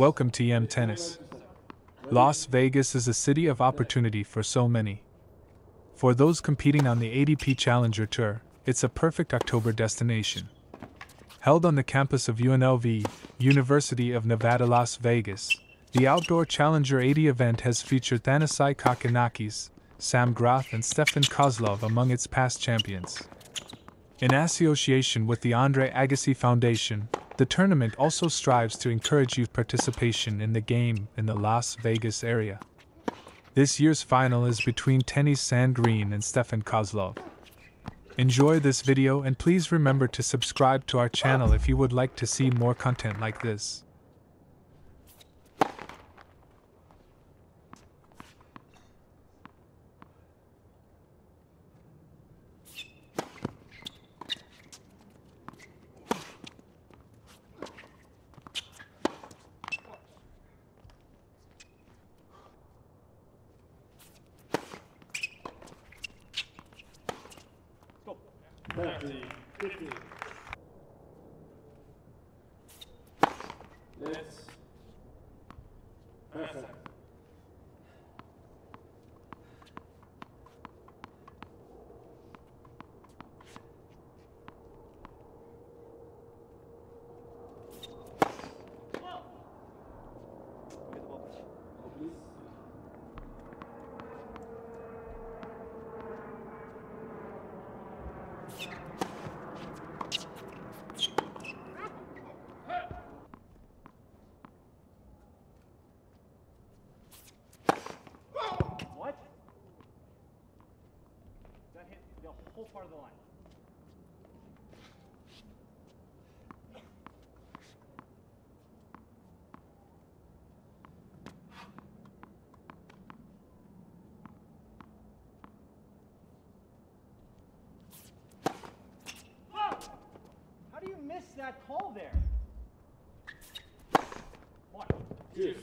Welcome to EM Tennis. Las Vegas is a city of opportunity for so many. For those competing on the ATP Challenger Tour, it's a perfect October destination. Held on the campus of UNLV, University of Nevada, Las Vegas, the outdoor Challenger 80 event has featured Thanasi Kokkinakis, Sam Groth and Stefan Kozlov among its past champions. In association with the Andre Agassi Foundation, the tournament also strives to encourage youth participation in the game in the Las Vegas area. This year's final is between Tennys Sandgren and Stefan Kozlov. Enjoy this video and please remember to subscribe to our channel if you would like to see more content like this. Part of the line. Whoa! How do you miss that call there? One, two.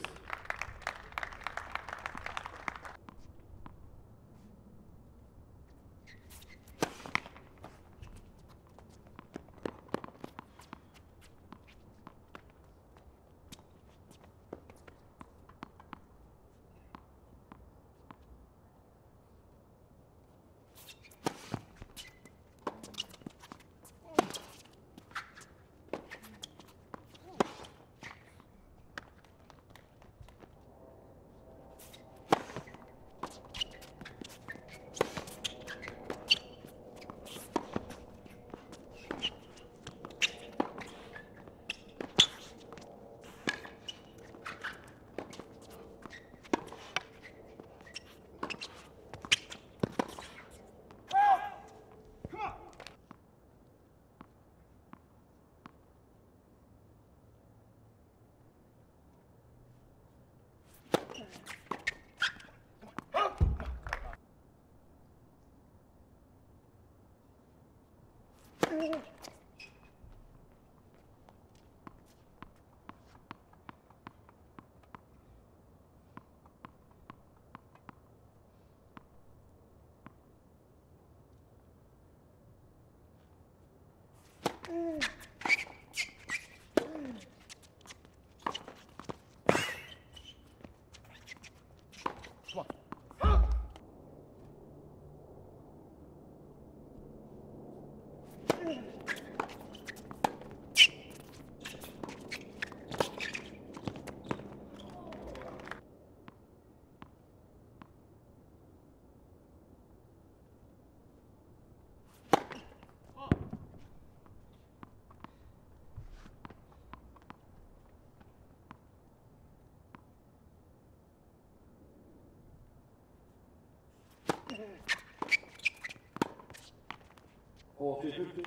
Oh, 50. Okay.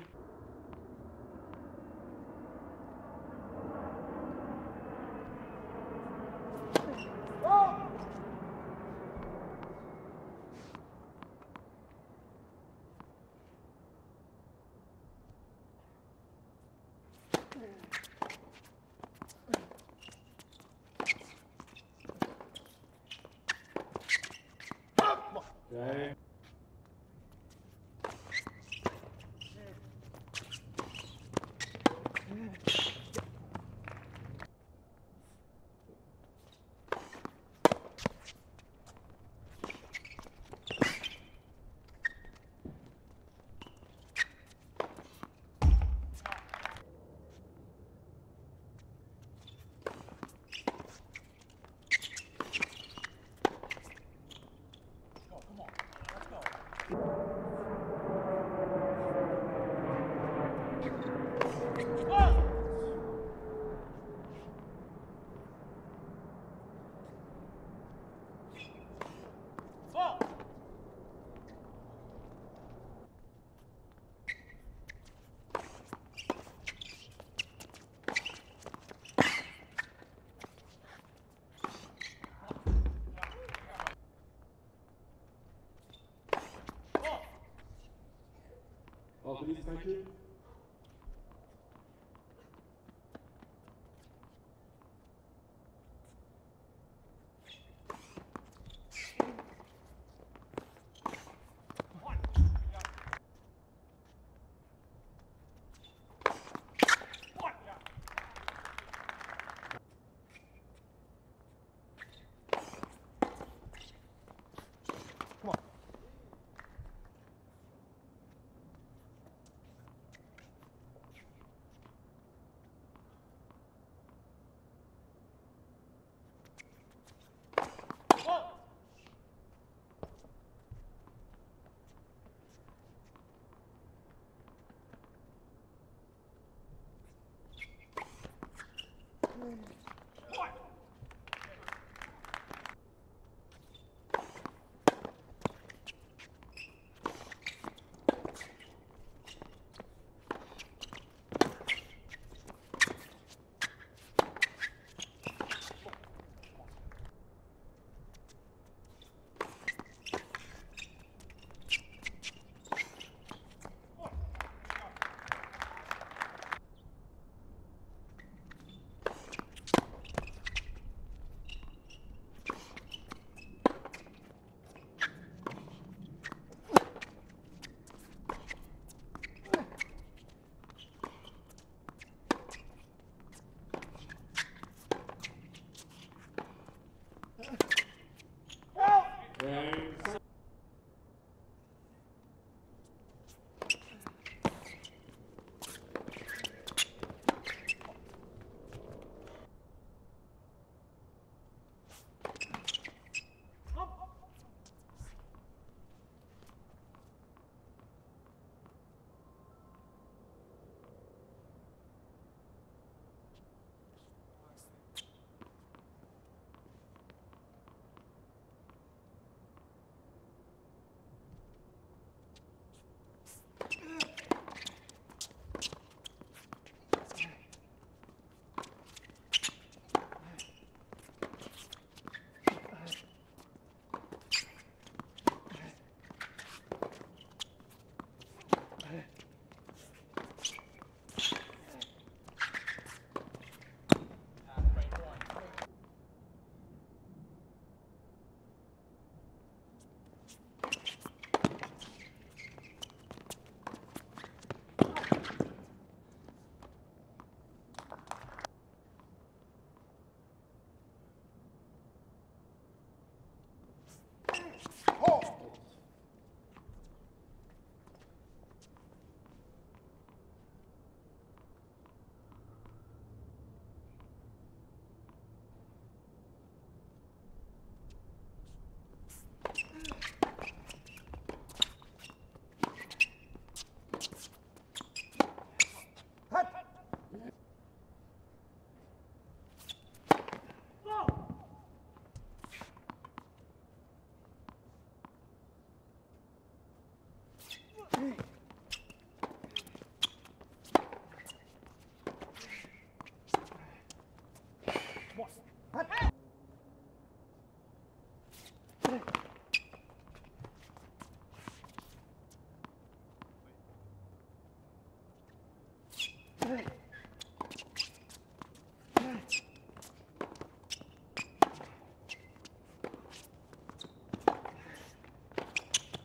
Thank you.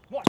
What?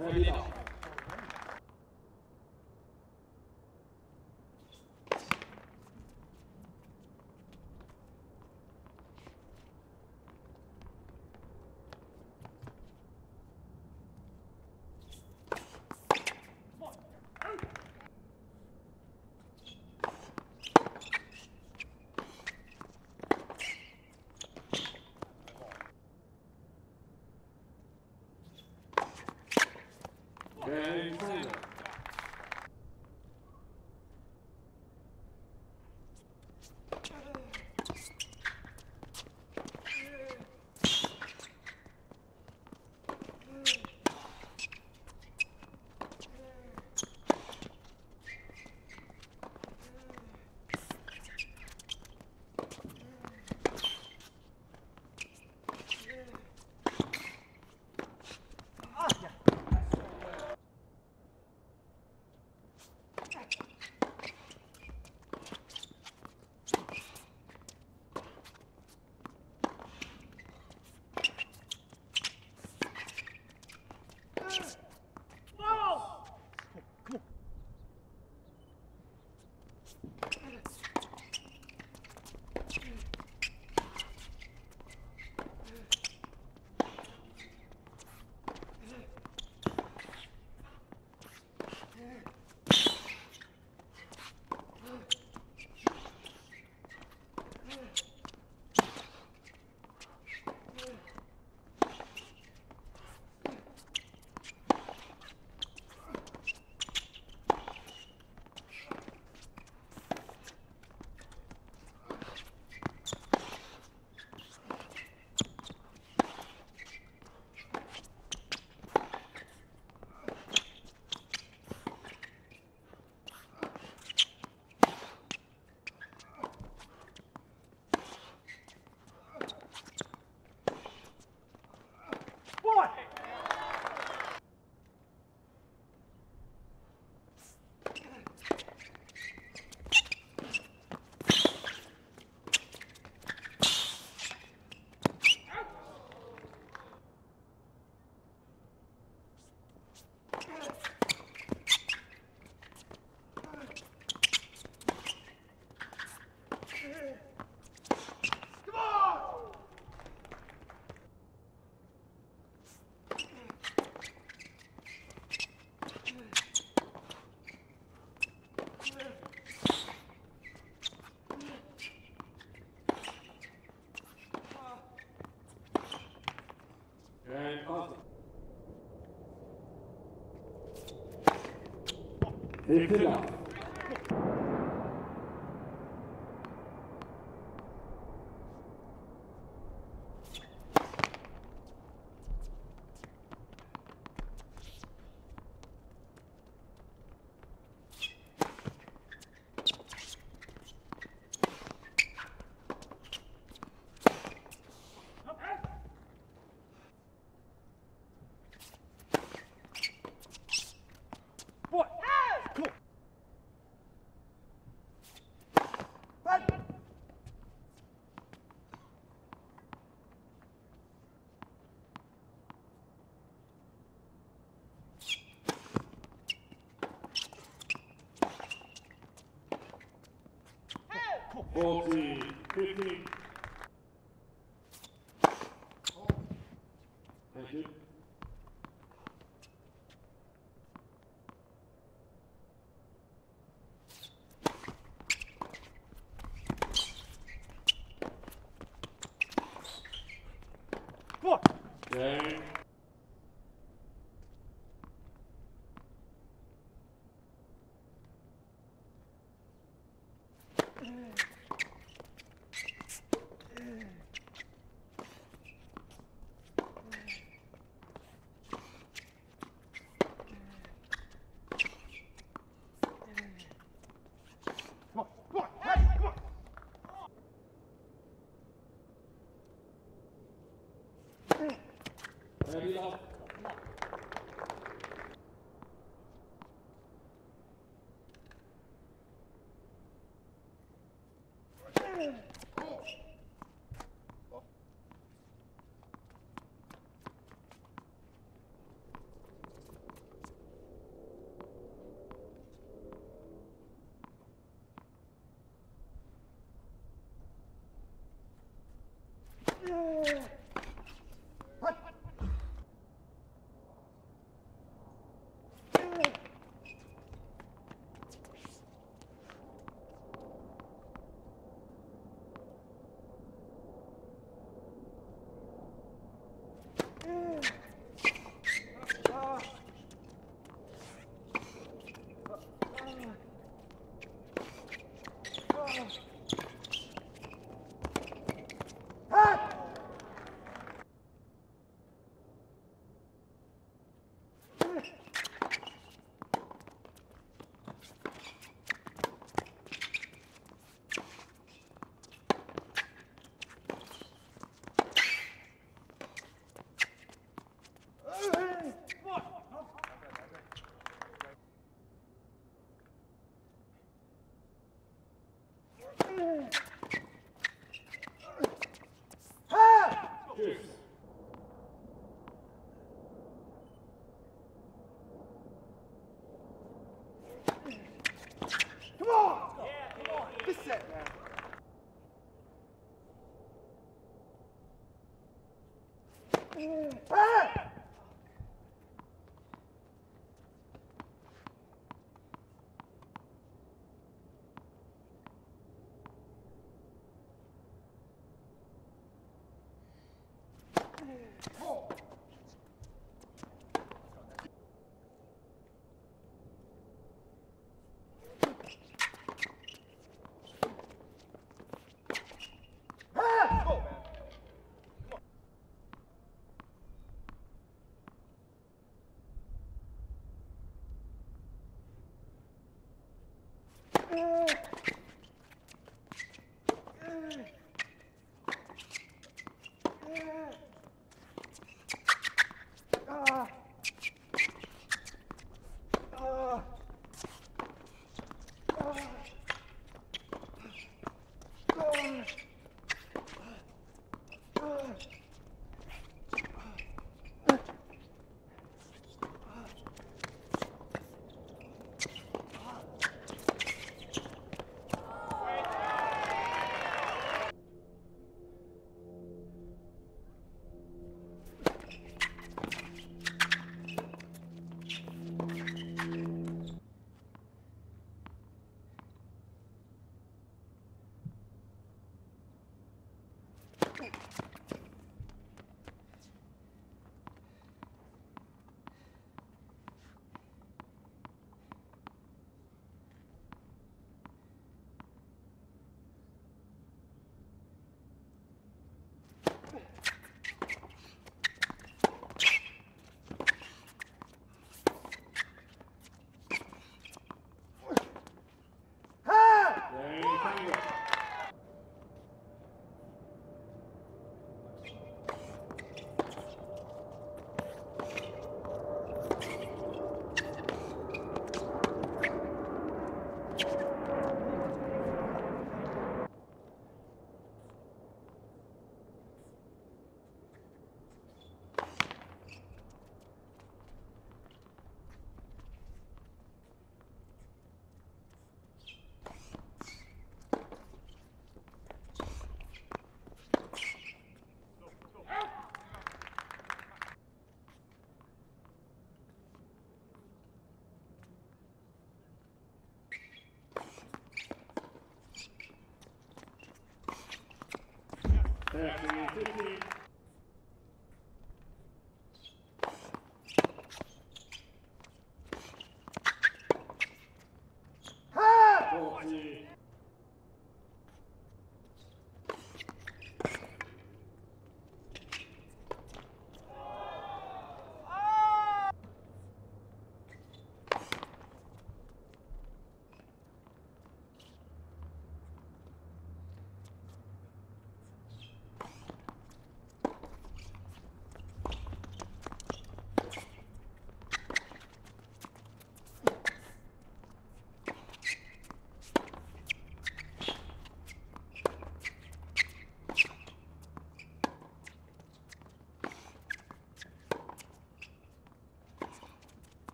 Excellent. Forty, 50. Thank you. Four. Okay.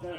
Law.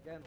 Again.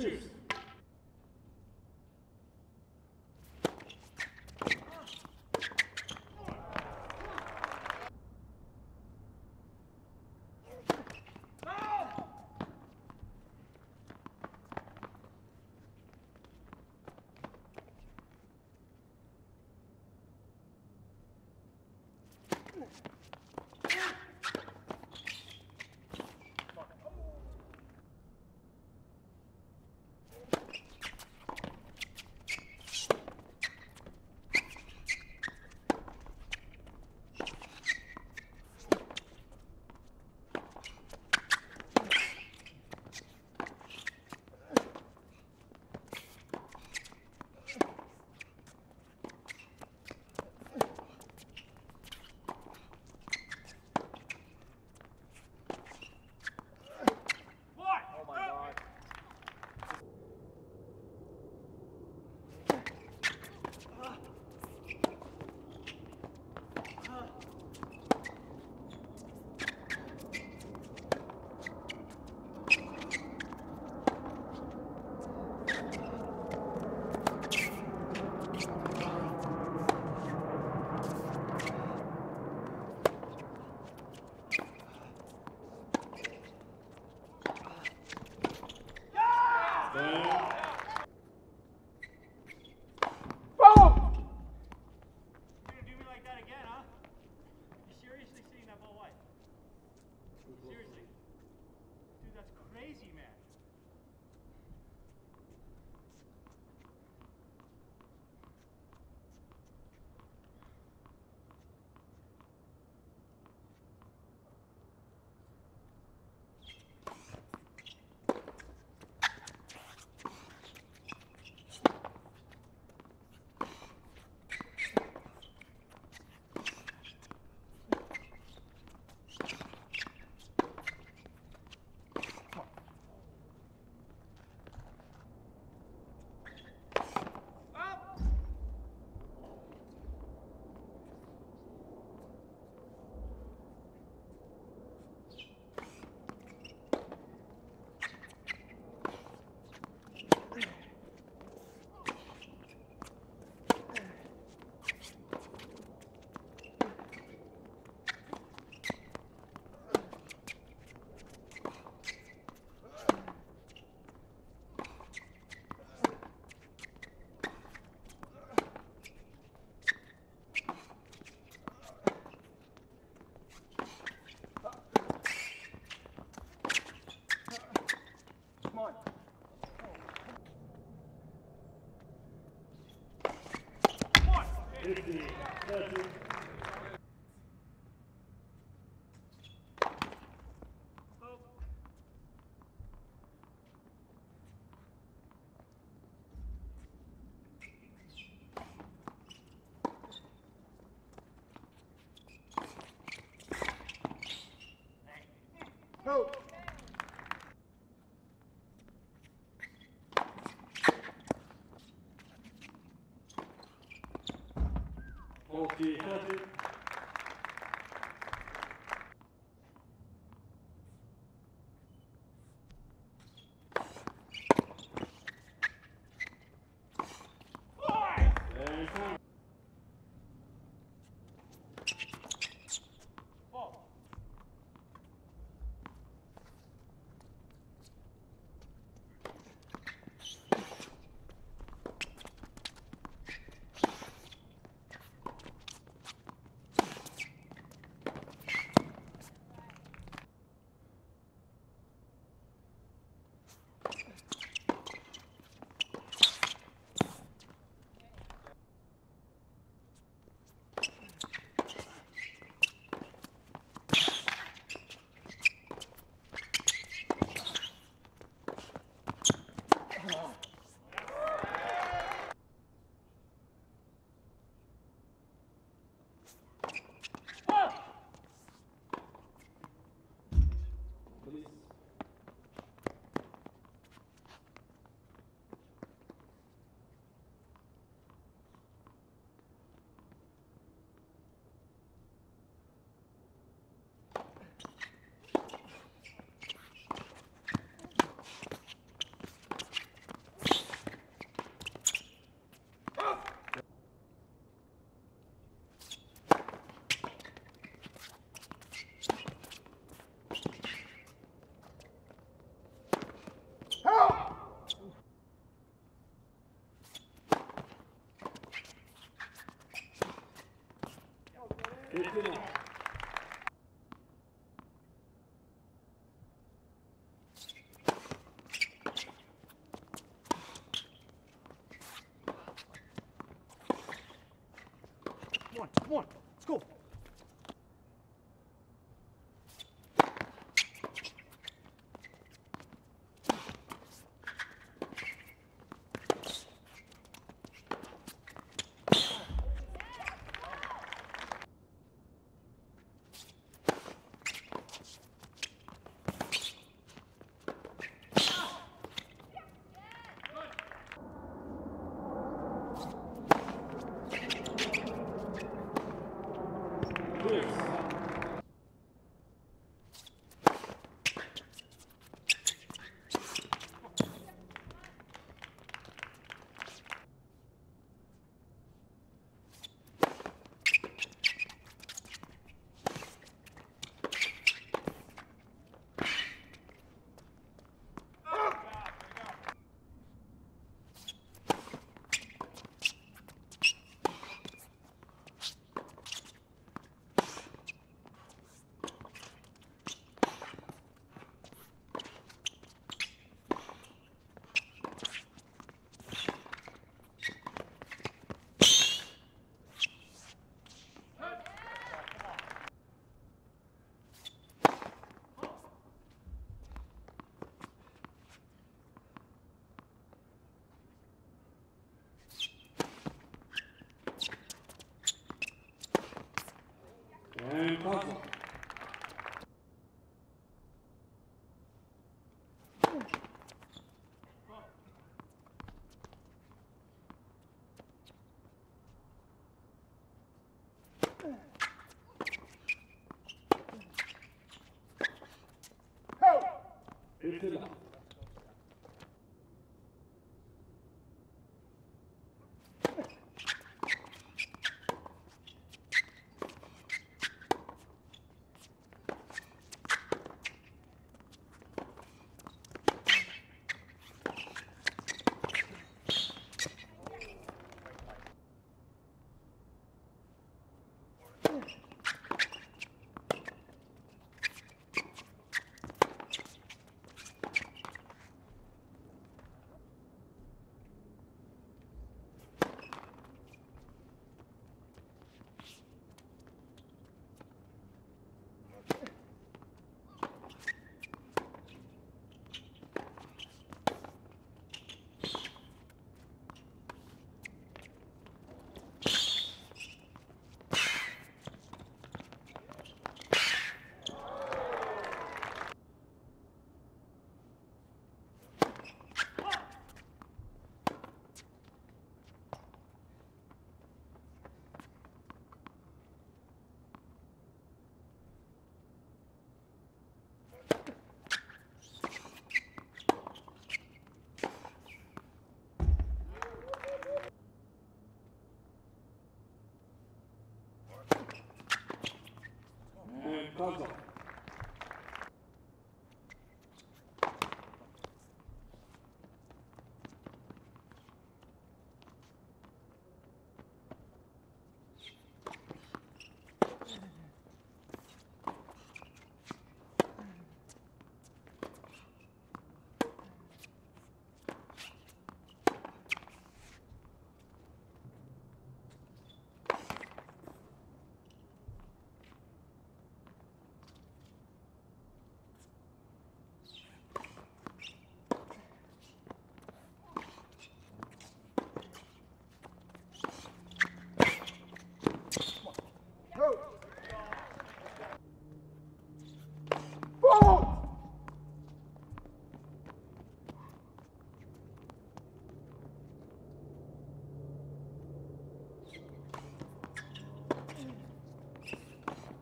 Cheers. Come on, let's go.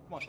Come on.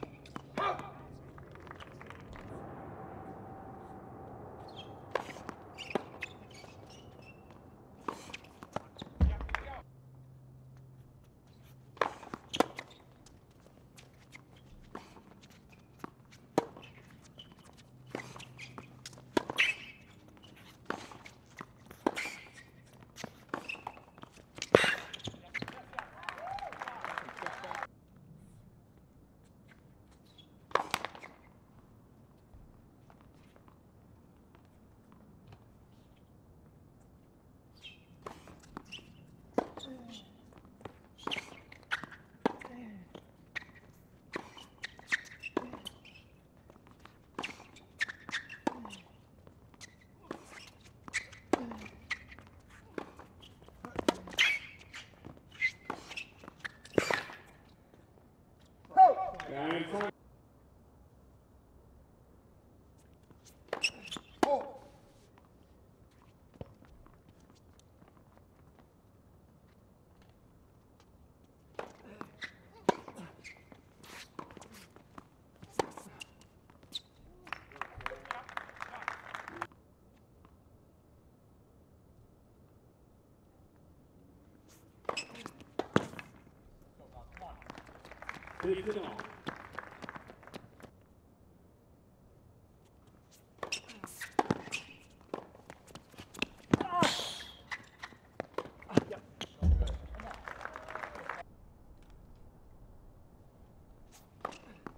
Take it on.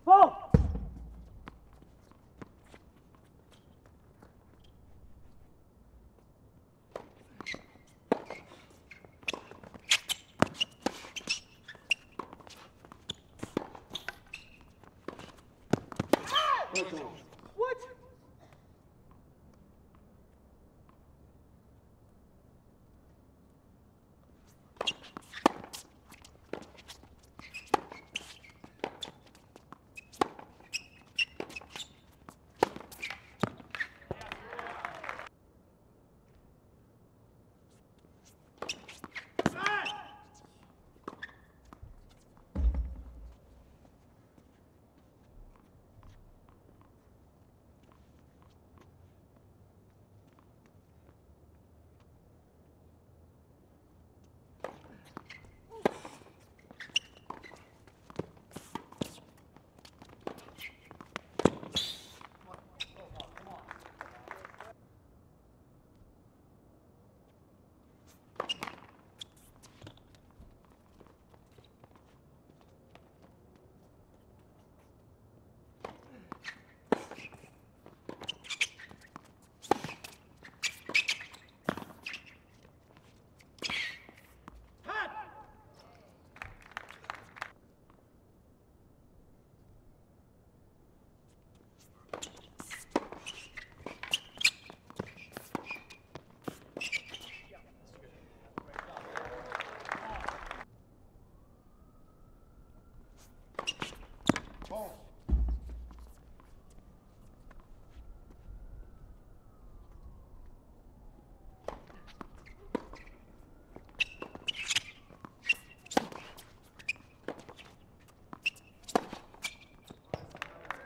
What?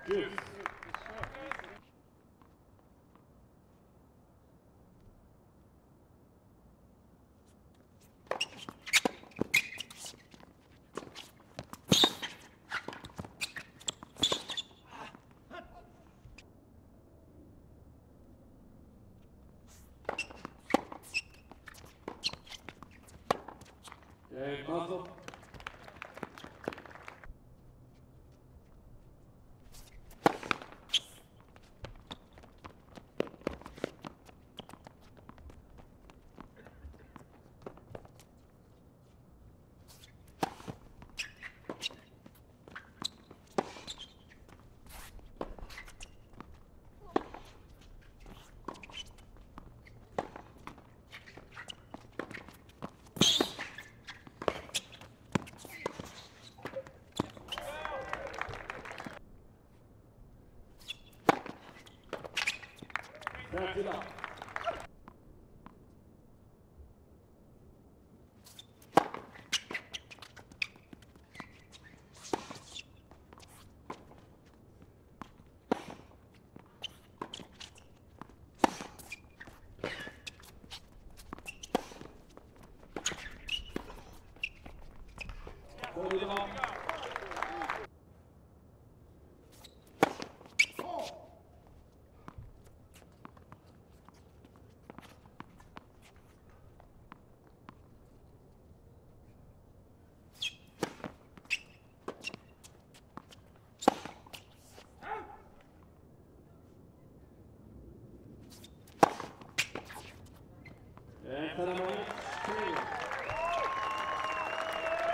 Good. Hey, Kozlov. That's it up.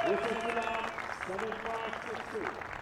This is the last 7-5-6-2.